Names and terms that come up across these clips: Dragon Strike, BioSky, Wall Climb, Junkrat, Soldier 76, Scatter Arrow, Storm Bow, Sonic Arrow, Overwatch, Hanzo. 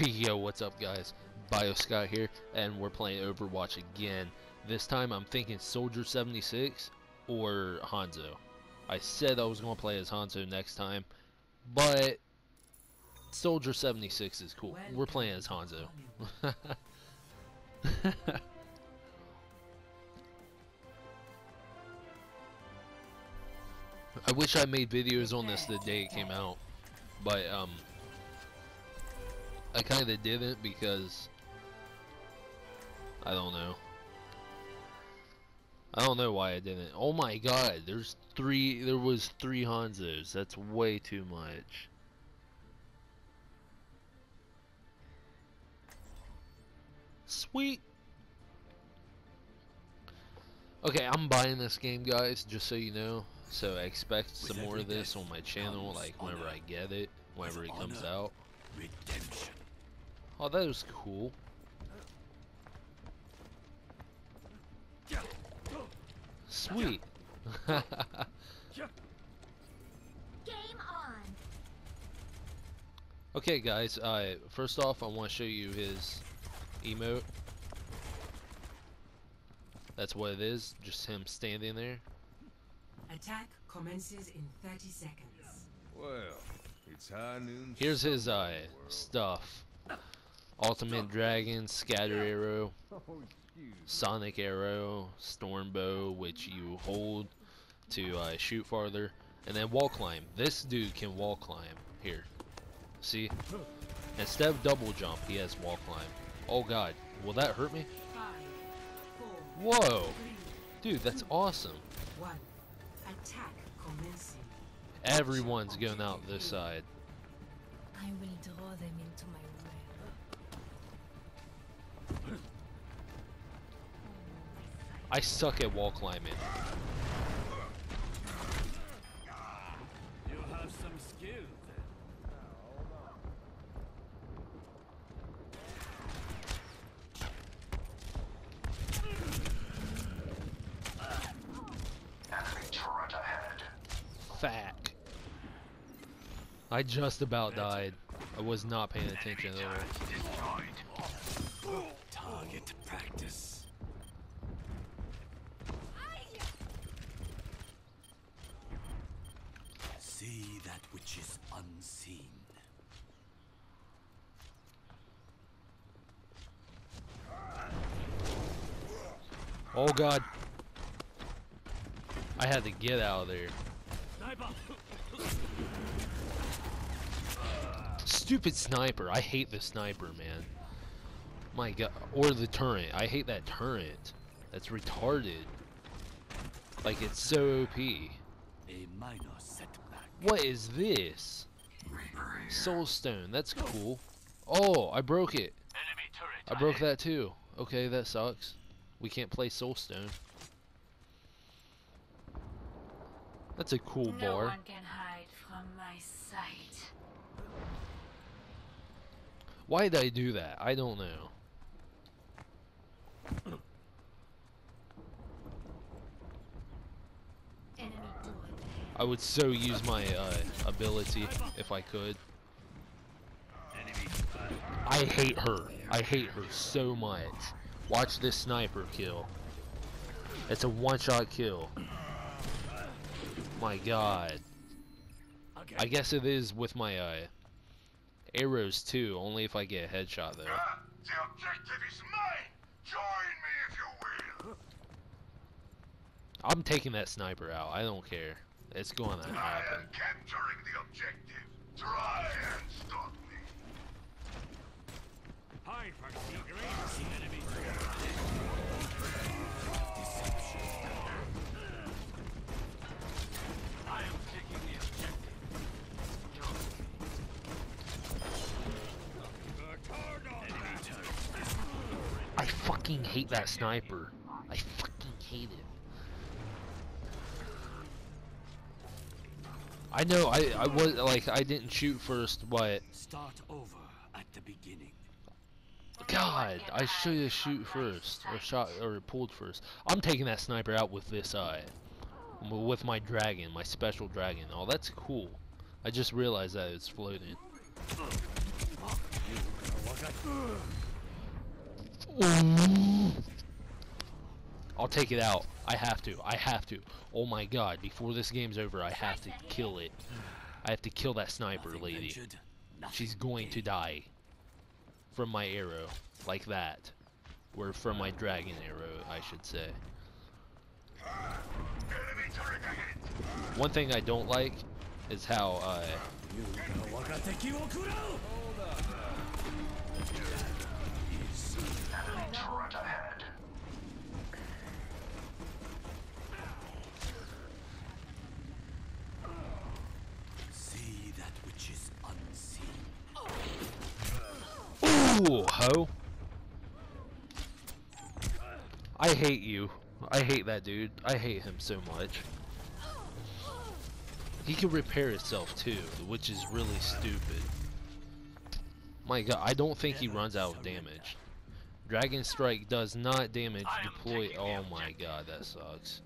Yo, what's up guys, BioSky here, and we're playing Overwatch again. This time I'm thinking Soldier 76 or Hanzo. I said I was going to play as Hanzo next time, but Soldier 76 is cool. We're playing as Hanzo. I wish I made videos on this the day it came out, but I kinda didn't because I don't know why I didn't. Oh my god, there was three Hanzos. That's way too much. Sweet. Okay, I'm buying this game guys, just so you know. So expect some more of this on my channel, like whenever I get it, whenever it comes out. Redemption. Oh, that was cool. Sweet. Game on. Okay, guys. First off, I want to show you his emote. That's what it is. Just him standing there. Attack commences in 30 seconds. Well. It's high noon. Here's his stuff. Ultimate Dragon, Scatter Arrow, Sonic Arrow, Storm Bow, which you hold to shoot farther, and then Wall Climb. This dude can Wall Climb. Here. See? Instead of double jump, he has Wall Climb. Oh god. Will that hurt me? Whoa! Dude, that's awesome. Attack commencing. Everyone's going out this side. I will draw them into my web. I suck at wall climbing. You have some skill then. Enemy turret ahead. Fat. I just about died. I was not paying attention at all. Target practice. See that which is unseen. Oh god. I had to get out of there. Stupid sniper. I hate the sniper, man. My god. Or the turret. I hate that turret. That's retarded. Like, it's so OP. A minor setback. What is this? Soulstone. That's cool. Oh, I broke it. Enemy turret. I broke that too. Okay, that sucks. We can't play Soulstone. That's a cool bar. No one can hide from my sight. Why did I do that? I don't know. I would so use my ability if I could. I hate her. I hate her so much. Watch this sniper kill. It's a one-shot kill. My god. I guess it is with my arrows too, only if I get a headshot though. The objective is mine! Join me if you will! I'm taking that sniper out, I don't care. It's gonna happen. I am capturing the objective. Try and stop me. Hide from the enemy. Deception. I am taking the objective. I fucking hate that sniper. I fucking hate it. I know I was like I didn't shoot first, but start over at the beginning. God, I should have shoot first or shot or pulled first. I'm taking that sniper out with this eye, with my dragon, my special dragon. Oh, that's cool. I just realized that it's floating. I'll take it out. I have to. Oh my god, before this game's over, I have to kill it. I have to kill that sniper lady. She's going to die. From my arrow. Like that. Or from my dragon arrow, I should say. One thing I don't like is how, see that which is unseen. Ooh, ho! I hate you. I hate that dude. I hate him so much. He can repair himself too, which is really stupid. My god, I don't think he runs out of damage. Dragon Strike does not damage deploy. Oh my god, that sucks.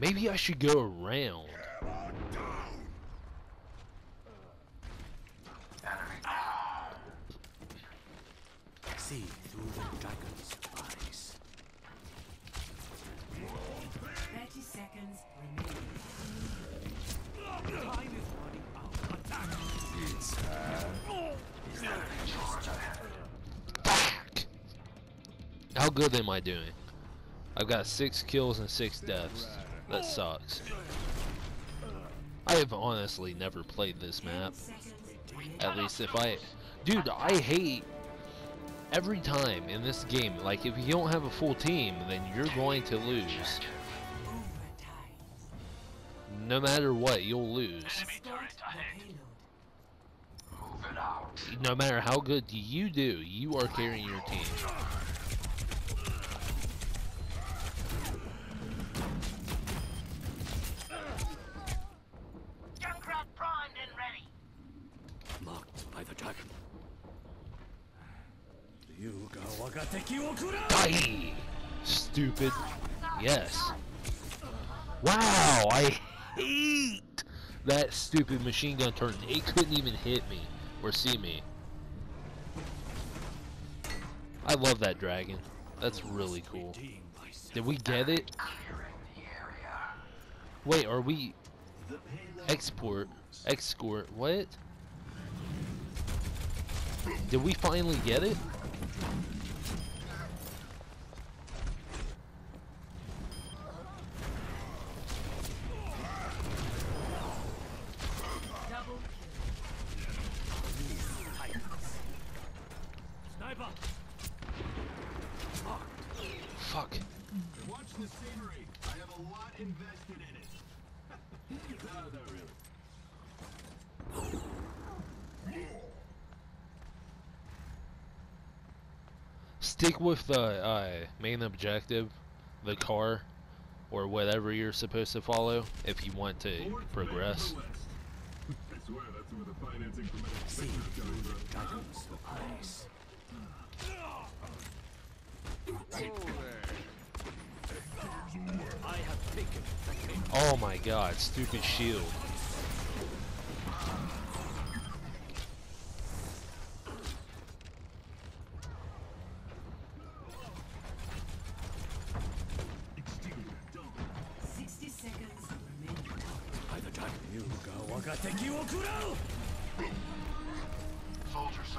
Maybe I should go around. See through the dragon's eyes. 30 seconds remaining. Time is running out. Attack! It's back! How good am I doing? I've got 6 kills and 6 deaths. That sucks. I have honestly never played this map. At least if I... Dude, I hate... Every time in this game, like if you don't have a full team, then you're going to lose. No matter what, you'll lose. No matter how good you do, you are carrying your team. Junkrat primed and ready. Marked by the dragon. Die! Stupid. Yes. Wow, I hate that stupid machine gun turret. It couldn't even hit me or see me. I love that dragon. That's really cool. Did we get it? Wait, are we... Export. What? Did we finally get it? Fuck. Watch the scenery. I have a lot invested in it. No, not really. Stick with the main objective, the car, or whatever you're supposed to follow if you want to progress. I swear that's where the financing from the oh my god, stupid shield.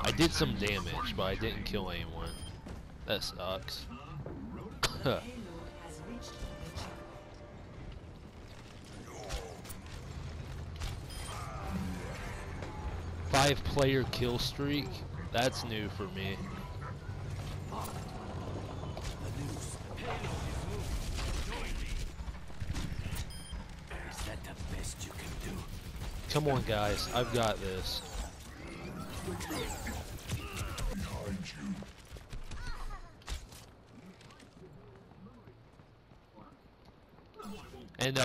I did some damage, but I didn't kill anyone. That sucks. Five-player kill streak? That's new for me. Is that the best you can do? Come on, guys. I've got this. And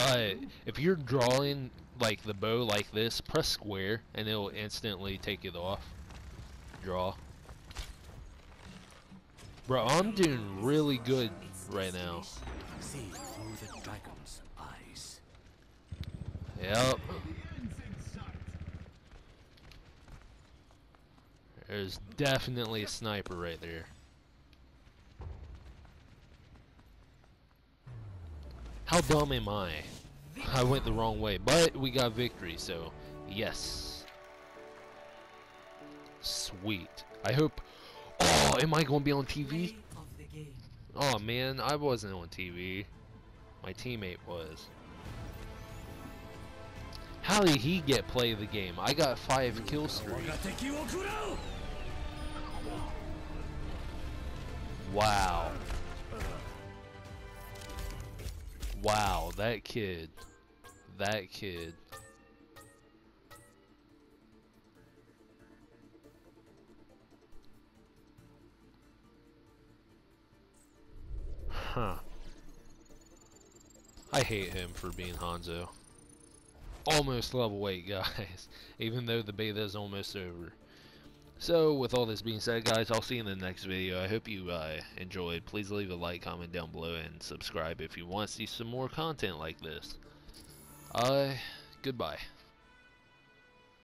if you're drawing like the bow like this, press square and it'll instantly take it off. Draw. Bro, I'm doing really good right now. See through the dragon's eyes. Yep. There's definitely a sniper right there. How dumb am I? I went the wrong way, but we got victory, so yes. Sweet. I hope... Oh, am I going to be on TV? Oh man, I wasn't on TV. My teammate was. How did he get play of the game? I got 5 kill streaks. Wow. Wow, that kid. That kid. Huh. I hate him for being Hanzo. Almost level 8, guys. Even though the beta is almost over. So, with all this being said, guys, I'll see you in the next video. I hope you enjoyed. Please leave a like, comment down below, and subscribe if you want to see some more content like this. Goodbye.